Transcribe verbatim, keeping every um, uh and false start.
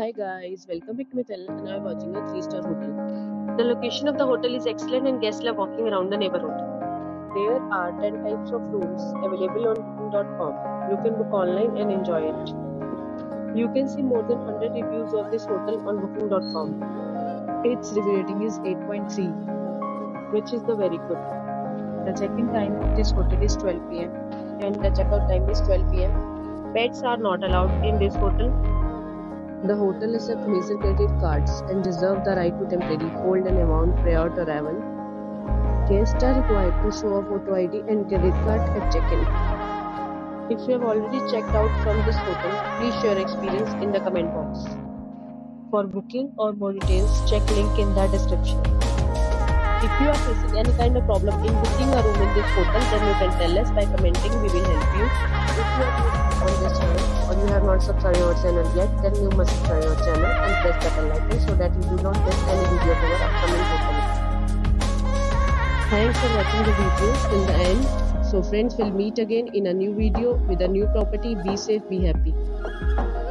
Hi guys, welcome back to my channel and I am watching a three star hotel. The location of the hotel is excellent and guests love walking around the neighborhood. There are ten types of rooms available on booking dot com. You can book online and enjoy it. You can see more than one hundred reviews of this hotel on booking dot com. Its review rating is eight point three, which is the very good. The check-in time of this hotel is twelve p m and the check-out time is twelve p m Pets are not allowed in this hotel. The hotel accepts major credit cards and reserves the right to temporarily hold an amount prior to arrival. Guests are required to show a photo I D and credit card at check-in. If you have already checked out from this hotel, please share your experience in the comment box. For booking or more details, check link in the description. If you are facing any kind of problem in booking a room in this hotel, then you can tell us by commenting. We will help you. If you are on this channel or you have not subscribed our channel yet, then you must subscribe our channel and press the bell icon so that you do not miss any video of our upcoming hotel. Thanks for watching the video till the end. So friends, we'll meet again in a new video with a new property. Be safe, be happy.